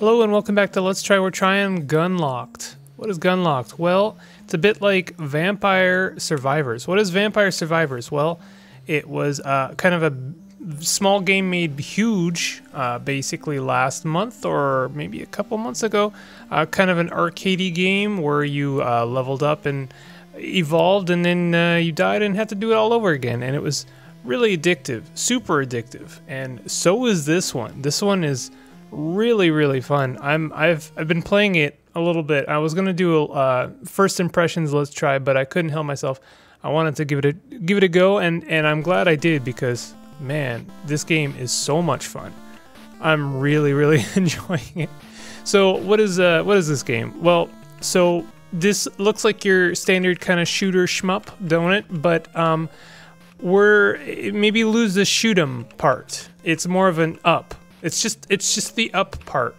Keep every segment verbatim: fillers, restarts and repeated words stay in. Hello and welcome back to Let's Try We're Trying Gunlocked. What is Gunlocked? Well, it's a bit like Vampire Survivors. What is Vampire Survivors? Well, it was uh, kind of a small game made huge uh, basically last month or maybe a couple months ago. Uh, kind of an arcadey game where you uh, leveled up and evolved and then uh, you died and had to do it all over again. And it was really addictive, super addictive. And so is this one. This one is really really fun. I'm I've I've been playing it a little bit. I was gonna do uh, first impressions Let's Try, but I couldn't help myself. I wanted to give it a give it a go, and and I'm glad I did, because man, this game is so much fun. I'm really really enjoying it. So what is uh what is this game? Well, so this looks like your standard kind of shooter shmup, don't it? But um, we're maybe lose the shoot 'em part. It's more of an up. It's just it's just the up part.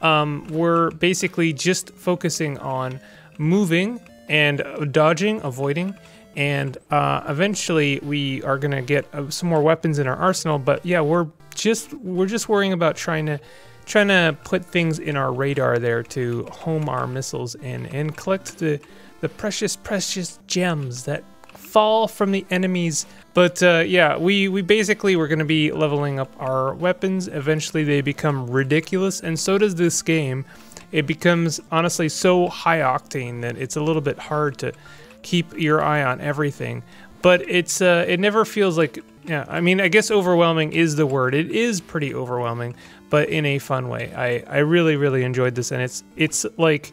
Um, we're basically just focusing on moving and dodging, avoiding, and uh, eventually we are gonna get uh, some more weapons in our arsenal. But yeah, we're just we're just worrying about trying to trying to put things in our radar there to home our missiles in and collect the the precious precious gems that fall from the enemies. But uh, yeah, we, we basically we're gonna be leveling up our weapons. Eventually they become ridiculous, and so does this game. It becomes honestly so high octane that it's a little bit hard to keep your eye on everything. But it's uh, it never feels like, yeah, I mean, I guess overwhelming is the word. It is pretty overwhelming, but in a fun way. I, I really really enjoyed this, and it's it's like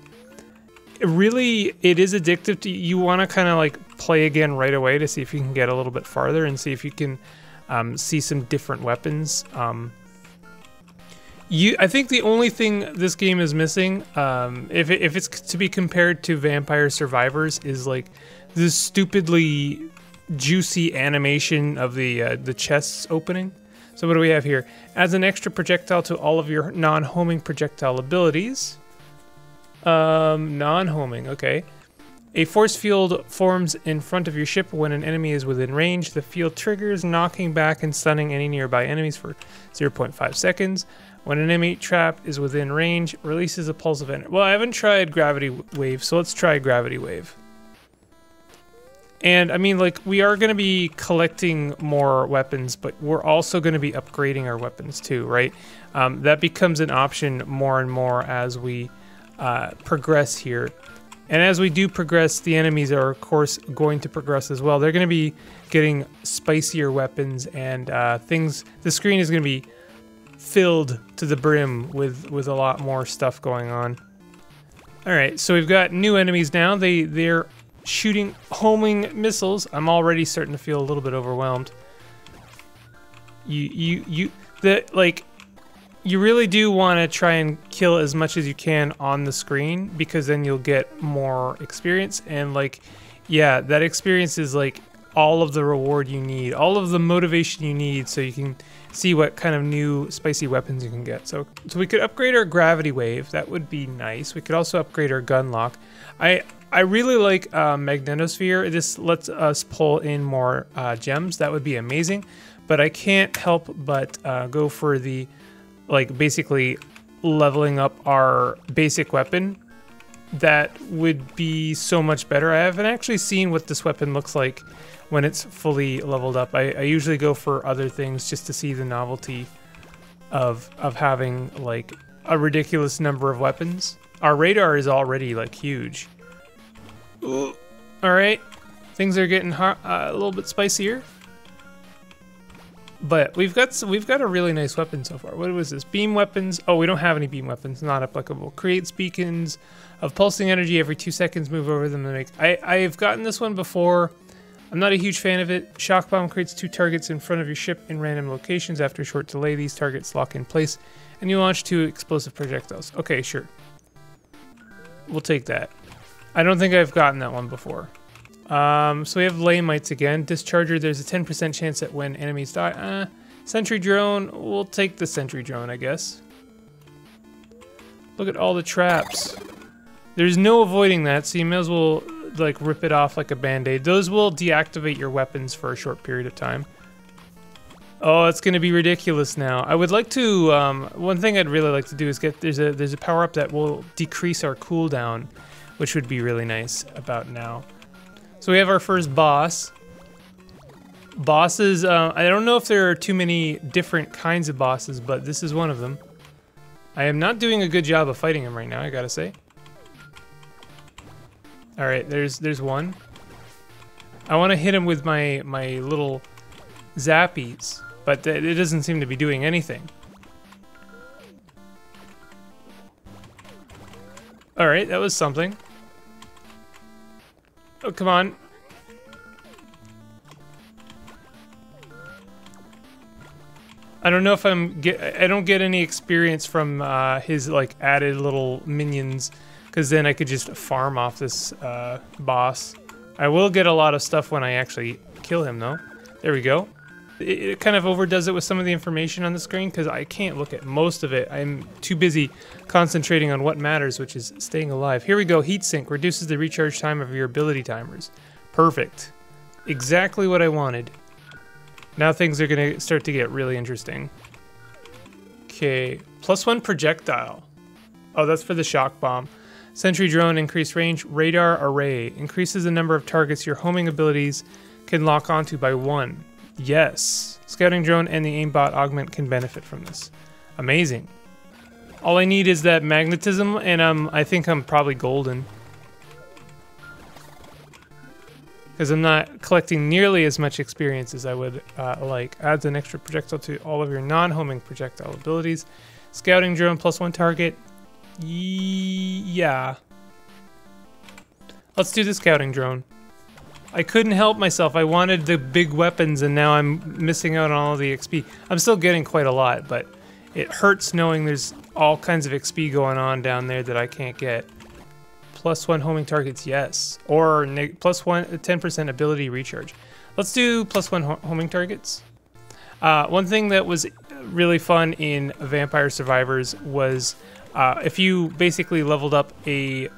really it is addictive to you. Want to kind of like play again right away to see if you can get a little bit farther and see if you can um, see some different weapons. Um, you, I think the only thing this game is missing, um, if, it, if it's to be compared to Vampire Survivors, is like this stupidly juicy animation of the uh, the chests opening. So what do we have here? Adds an extra projectile to all of your non-homing projectile abilities. Um, non-homing, okay. A force field forms in front of your ship when an enemy is within range. The field triggers, knocking back and stunning any nearby enemies for zero point five seconds. When an enemy trap is within range, releases a pulse of energy. Well, I haven't tried Gravity Wave, so let's try Gravity Wave. And I mean, like, we are going to be collecting more weapons, but we're also going to be upgrading our weapons too, right? Um, that becomes an option more and more as we uh, progress here. And as we do progress, the enemies are, of course, going to progress as well. They're going to be getting spicier weapons and uh, things. The screen is going to be filled to the brim with, with a lot more stuff going on. All right, so we've got new enemies now. They, they're shooting homing missiles. I'm already starting to feel a little bit overwhelmed. You, you, you, the, like... You really do want to try and kill as much as you can on the screen, because then you'll get more experience, and like, yeah, that experience is like all of the reward you need, all of the motivation you need, so you can see what kind of new spicy weapons you can get. So, so we could upgrade our Gravity Wave. That would be nice. We could also upgrade our Gunlock. I I really like uh, Magnetosphere. This lets us pull in more uh, gems. That would be amazing. But I can't help but uh, go for the like basically leveling up our basic weapon. That would be so much better. I haven't actually seen what this weapon looks like when it's fully leveled up. I, I usually go for other things just to see the novelty of of having like a ridiculous number of weapons. Our radar is already like huge. Ooh. All right, things are getting hot, uh, a little bit spicier. But we've got some, we've got a really nice weapon so far. What was this? Beam weapons. Oh, we don't have any beam weapons. Not applicable. Creates beacons of pulsing energy every two seconds. Move over them to make. I I've gotten this one before. I'm not a huge fan of it. Shock bomb creates two targets in front of your ship in random locations. After a short delay, these targets lock in place, and you launch two explosive projectiles. Okay, sure. We'll take that. I don't think I've gotten that one before. Um, so we have lay mites again. Discharger, there's a ten percent chance that when enemies die. Uh, sentry drone, we'll take the sentry drone, I guess. Look at all the traps. There's no avoiding that, so you may as well like rip it off like a band-aid. Those will deactivate your weapons for a short period of time. Oh, it's gonna be ridiculous now. I would like to, um, one thing I'd really like to do is get, there's a, there's a power up that will decrease our cooldown, which would be really nice about now. So we have our first boss. Bosses, uh, I don't know if there are too many different kinds of bosses, but this is one of them. I am not doing a good job of fighting him right now, I gotta say. Alright, there's, there's one. I wanna hit him with my, my little zappies. But it doesn't seem to be doing anything. Alright, that was something. Oh, come on. I don't know if I'm get, I don't get any experience from uh, his like added little minions, because then I could just farm off this uh, boss. I will get a lot of stuff when I actually kill him though. There we go. It kind of overdoes it with some of the information on the screen because I can't look at most of it. I'm too busy concentrating on what matters, which is staying alive. Here we go. Heat sink reduces the recharge time of your ability timers. Perfect. Exactly what I wanted. Now things are going to start to get really interesting. Okay. Plus one projectile. Oh, that's for the shock bomb. Sentry drone, increased range. Radar array. Increases the number of targets your homing abilities can lock onto by one. Yes, scouting drone and the aimbot augment can benefit from this. Amazing. All I need is that magnetism, and um, I think I'm probably golden. Because I'm not collecting nearly as much experience as I would uh, like. Adds an extra projectile to all of your non-homing projectile abilities. Scouting drone plus one target. Ye yeah. Let's do the scouting drone. I couldn't help myself. I wanted the big weapons, and now I'm missing out on all the X P. I'm still getting quite a lot, but it hurts knowing there's all kinds of X P going on down there that I can't get. Plus one homing targets, yes. Or plus one, ten percent ability recharge. Let's do plus one ho homing targets. Uh, one thing that was really fun in Vampire Survivors was uh, if you basically leveled up a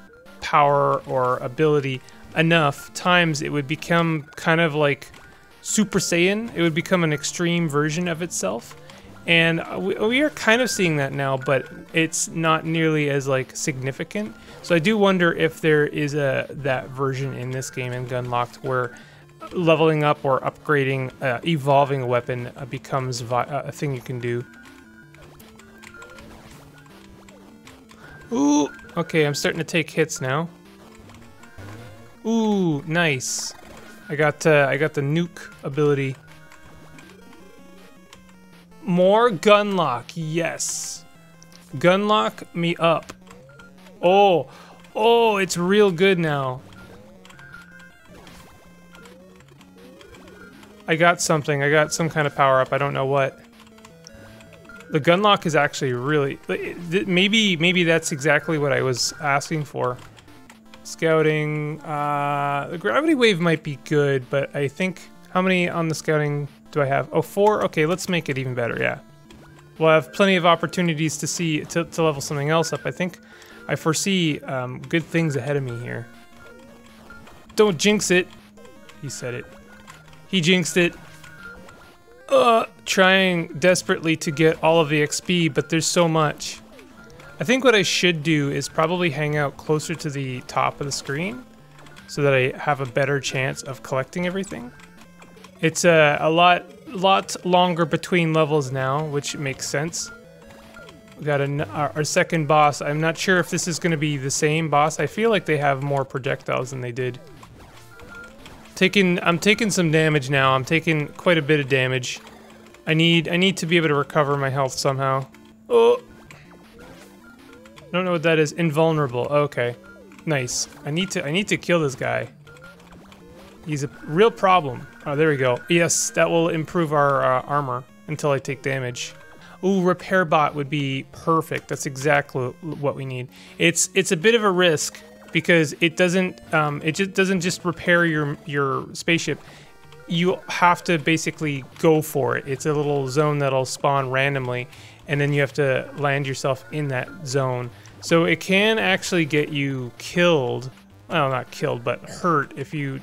power or ability enough times, it would become kind of like Super Saiyan. It would become an extreme version of itself, and we, we are kind of seeing that now, but it's not nearly as like significant. So I do wonder if there is a that version in this game in Gunlocked where leveling up or upgrading, uh, evolving a weapon uh, becomes vi uh, a thing you can do. Ooh, okay, I'm starting to take hits now. Ooh, nice! I got uh, I got the nuke ability. More Gunlock, yes. Gunlock me up. Oh, oh, it's real good now. I got something. I got some kind of power up. I don't know what. The Gunlock is actually really maybe maybe that's exactly what I was asking for. Scouting, uh, the gravity wave might be good, but I think, how many on the scouting do I have? Oh, four? Okay, let's make it even better, yeah. We'll have plenty of opportunities to see, to, to level something else up. I think I foresee um, good things ahead of me here. Don't jinx it. He said it. He jinxed it. Uh, trying desperately to get all of the X P, but there's so much. I think what I should do is probably hang out closer to the top of the screen so that I have a better chance of collecting everything. It's uh, a lot lot longer between levels now, which makes sense. We got an, our, our second boss. I'm not sure if this is going to be the same boss. I feel like they have more projectiles than they did. Taking, I'm taking some damage now. I'm taking quite a bit of damage. I need, I need to be able to recover my health somehow. Oh! I don't know what that is. Invulnerable. Okay. Nice. I need to I need to kill this guy. He's a real problem. Oh, there we go. Yes, that will improve our uh, armor until I take damage. Ooh, repair bot would be perfect. That's exactly what we need. It's it's a bit of a risk because it doesn't um, it just doesn't just repair your your spaceship. You have to basically go for it. It's a little zone that'll spawn randomly, and then you have to land yourself in that zone. So it can actually get you killed. Well, not killed, but hurt if you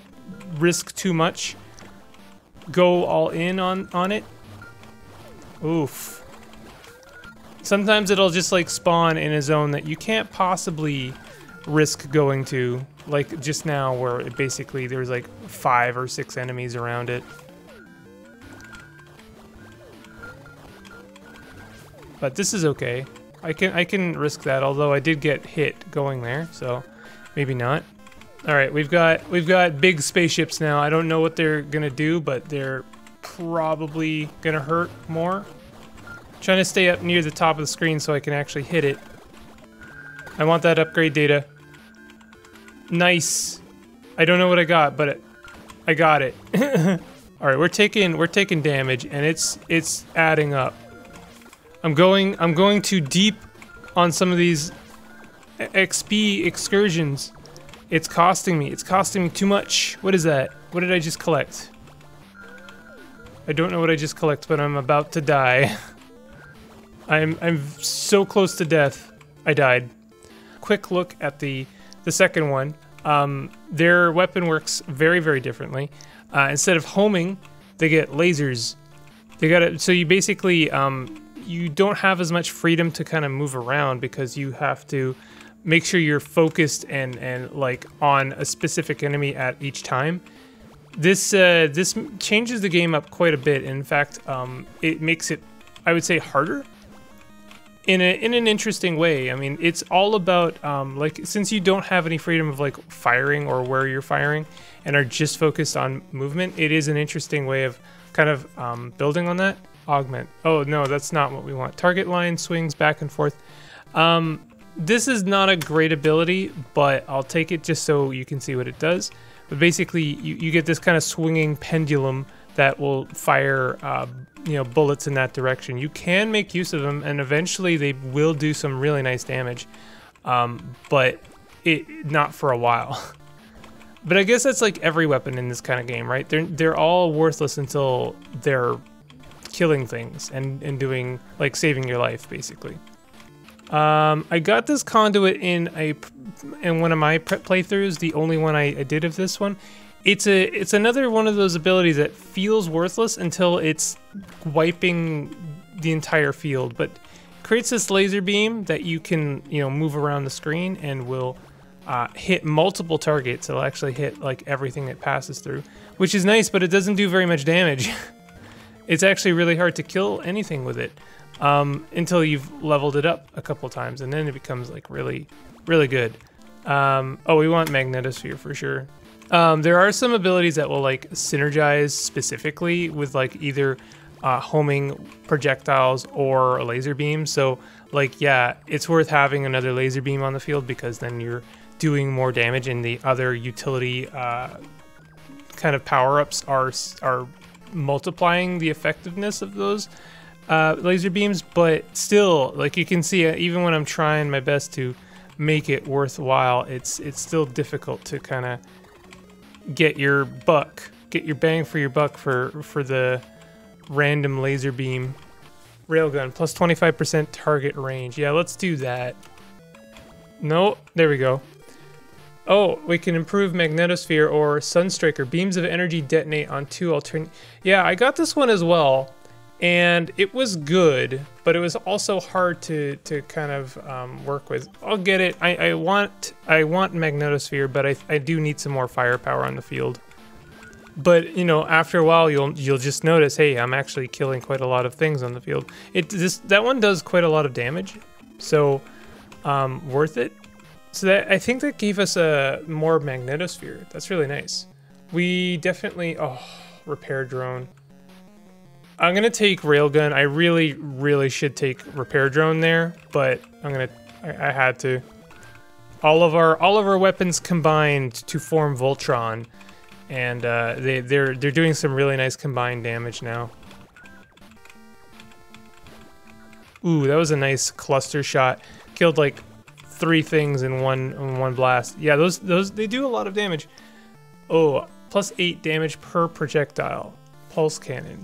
risk too much. Go all in on, on it. Oof. Sometimes it'll just like spawn in a zone that you can't possibly risk going to, like just now where it basically there's like five or six enemies around it. But this is okay. I can I can risk that, although I did get hit going there, so maybe not. All right, we've got we've got big spaceships now. I don't know what they're gonna do, but they're probably gonna hurt more. I'm trying to stay up near the top of the screen so I can actually hit it. I want that upgrade data. Nice. I don't know what I got, but it, I got it. All right, we're taking we're taking damage, and it's it's adding up. I'm going, I'm going too deep on some of these X P excursions. It's costing me. It's costing me too much. What is that? What did I just collect? I don't know what I just collect, but I'm about to die. I'm, I'm so close to death. I died. Quick look at the, the second one. Um, their weapon works very, very differently. Uh, instead of homing, they get lasers. They gotta, so you basically, um... you don't have as much freedom to kind of move around because you have to make sure you're focused and and like on a specific enemy at each time. This uh, this changes the game up quite a bit. In fact, um, it makes it, I would say, harder in a in an interesting way. I mean, it's all about um, like since you don't have any freedom of like firing or where you're firing and are just focused on movement. It is an interesting way of kind of um, building on that. Augment. Oh no, that's not what we want. Target line swings back and forth. Um, this is not a great ability, but I'll take it just so you can see what it does. But basically, you, you get this kind of swinging pendulum that will fire, uh, you know, bullets in that direction. You can make use of them, and eventually they will do some really nice damage, um, but it not for a while. But I guess that's like every weapon in this kind of game, right? They're they're all worthless until they're killing things and, and doing, like, saving your life, basically. Um, I got this conduit in a in one of my prep playthroughs, the only one I, I did of this one. It's a it's another one of those abilities that feels worthless until it's wiping the entire field, but creates this laser beam that you can, you know, move around the screen and will uh, hit multiple targets. It'll actually hit, like, everything that passes through, which is nice, but it doesn't do very much damage. It's actually really hard to kill anything with it um, until you've leveled it up a couple times, and then it becomes like really, really good. Um, oh, we want Magnetosphere for sure. Um, there are some abilities that will like synergize specifically with like either uh, homing projectiles or a laser beam. So like, yeah, it's worth having another laser beam on the field because then you're doing more damage, and the other utility uh, kind of power-ups are are. multiplying the effectiveness of those uh, laser beams. But still, like you can see, uh, even when I'm trying my best to make it worthwhile, it's it's still difficult to kind of get your buck, get your bang for your buck for for the random laser beam. Railgun plus twenty-five percent target range. Yeah, let's do that. No, there we go. Oh, we can improve Magnetosphere or Sunstriker. Beams of energy detonate on two alternate... Yeah, I got this one as well, and it was good, but it was also hard to, to kind of um, work with. I'll get it. I, I want I want Magnetosphere, but I, I do need some more firepower on the field. But, you know, after a while, you'll you'll just notice, hey, I'm actually killing quite a lot of things on the field. It this That one does quite a lot of damage, so um, worth it. So that, I think that gave us a more Magnetosphere. That's really nice. We definitely... Oh, repair drone. I'm going to take Railgun. I really, really should take repair drone there, but I'm going to... I had to. All of our all of our weapons combined to form Voltron, and uh, they, they're, they're doing some really nice combined damage now. Ooh, that was a nice cluster shot. Killed, like... three things in one in one blast. Yeah, those those they do a lot of damage. Oh, plus eight damage per projectile. Pulse cannon.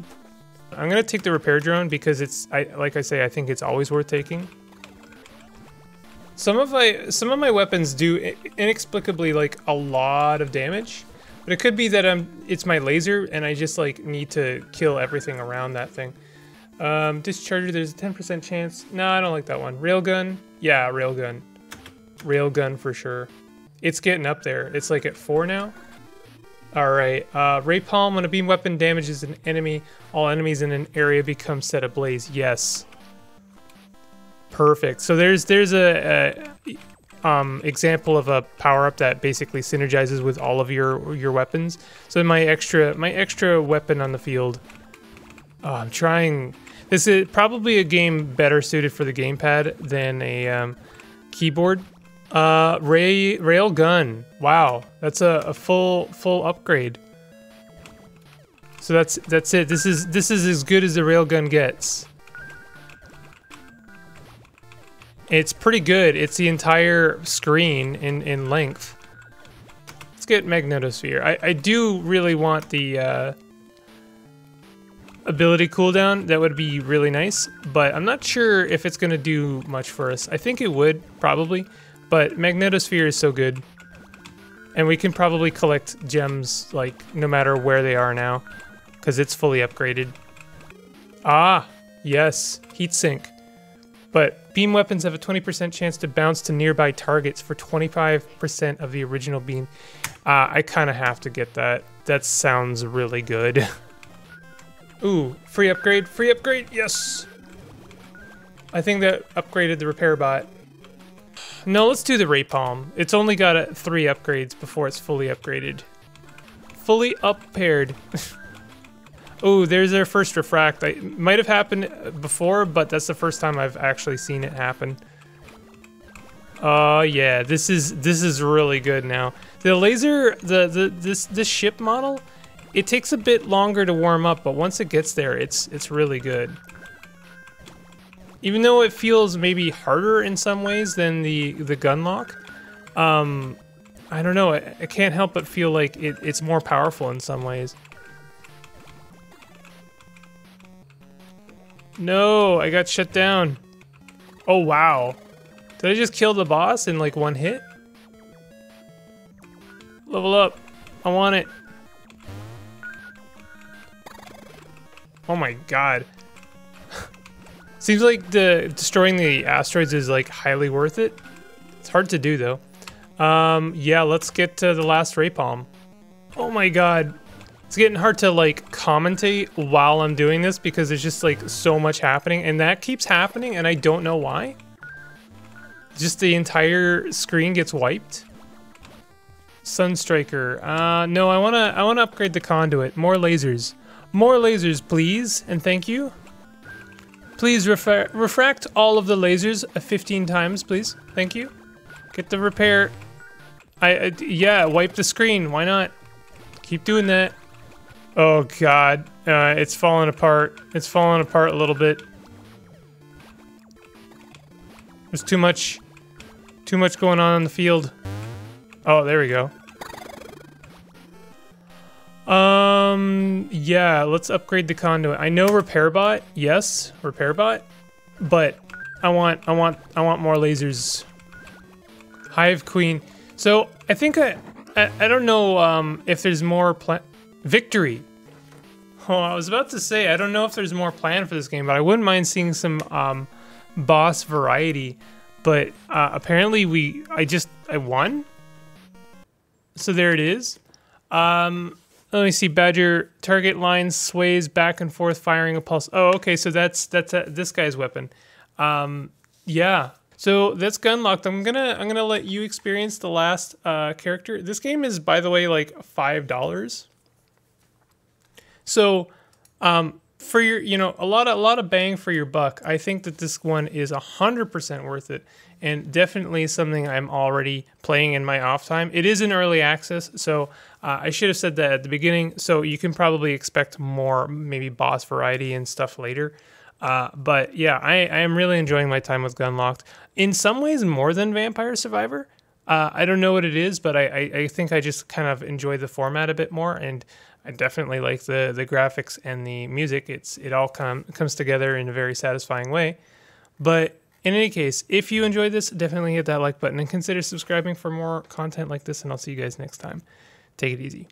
I'm gonna take the repair drone because it's I like I say I think it's always worth taking. Some of my some of my weapons do inexplicably like a lot of damage, but it could be that I'm it's my laser and I just like need to kill everything around that thing. Um, discharger, there's a ten percent chance. No, I don't like that one. Railgun? Yeah, railgun. Railgun for sure. It's getting up there. It's like at four now. Alright, uh, Napalm, when a beam weapon damages an enemy, all enemies in an area become set ablaze. Yes. Perfect. So there's there's a, a um, example of a power-up that basically synergizes with all of your your weapons. So my extra my extra weapon on the field. Oh, I'm trying. This is probably a game better suited for the gamepad than a um, keyboard. Uh, ray rail gun. Wow, that's a, a full full upgrade. So that's that's it. This is this is as good as the rail gun gets. It's pretty good. It's the entire screen in in length. Let's get Magnetosphere. I I do really want the uh, ability cooldown. That would be really nice, but I'm not sure if it's gonna do much for us. I think it would probably. But Magnetosphere is so good, and we can probably collect gems, like, no matter where they are now, because it's fully upgraded. Ah, yes, heatsink. But beam weapons have a twenty percent chance to bounce to nearby targets for twenty-five percent of the original beam. Uh, I kind of have to get that. That sounds really good. Ooh, free upgrade, free upgrade, yes! I think that upgraded the repair bot. No, let's do the Napalm. It's only got uh, three upgrades before it's fully upgraded. Fully up-paired. Oh, there's their first refract. I, it might have happened before, but that's the first time I've actually seen it happen. Oh uh, yeah, this is this is really good now. The laser, the the this this ship model, it takes a bit longer to warm up, but once it gets there, it's it's really good. Even though it feels maybe harder in some ways than the, the Gunlock, um, I don't know, I, I can't help but feel like it, it's more powerful in some ways. No, I got shut down. Oh wow. Did I just kill the boss in like one hit? Level up. I want it. Oh my god. Seems like the destroying the asteroids is like highly worth it. It's hard to do though. Um, yeah, let's get to the last Napalm. Oh my god. It's getting hard to like commentate while I'm doing this because there's just like so much happening, and that keeps happening and I don't know why. Just the entire screen gets wiped. Sunstriker. Uh, no, I wanna I wanna upgrade the conduit. More lasers. More lasers, please, and thank you. Please refra refract all of the lasers fifteen times, please. Thank you. Get the repair. I, I yeah, wipe the screen. Why not? Keep doing that. Oh god, uh, it's falling apart. It's falling apart a little bit. There's too much, too much going on in the field. Oh, there we go. Um, yeah, let's upgrade the conduit. I know repair bot, yes, repair bot, but I want, I want, I want more lasers. Hive Queen. So I think I, I, I don't know, um, if there's more plan- Victory. Oh, I was about to say, I don't know if there's more plan for this game, but I wouldn't mind seeing some, um, boss variety, but, uh, apparently we, I just, I won. So there it is. Um... Let me see. Badger target line sways back and forth, firing a pulse. Oh, okay. So that's that's a, this guy's weapon. Um, yeah. So that's Gunlocked. I'm gonna I'm gonna let you experience the last uh, character. This game is, by the way, like five dollars. So um, for your you know a lot of, a lot of bang for your buck. I think that this one is a hundred percent worth it, and definitely something I'm already playing in my off time. It is in early access, so. Uh, I should have said that at the beginning, so you can probably expect more, maybe boss variety and stuff later. Uh, but yeah, I, I am really enjoying my time with Gunlocked. In some ways, more than Vampire Survivor. Uh, I don't know what it is, but I, I, I think I just kind of enjoy the format a bit more, and I definitely like the the graphics and the music. It's it all com comes together in a very satisfying way. But in any case, if you enjoyed this, definitely hit that like button and consider subscribing for more content like this, and I'll see you guys next time. Take it easy.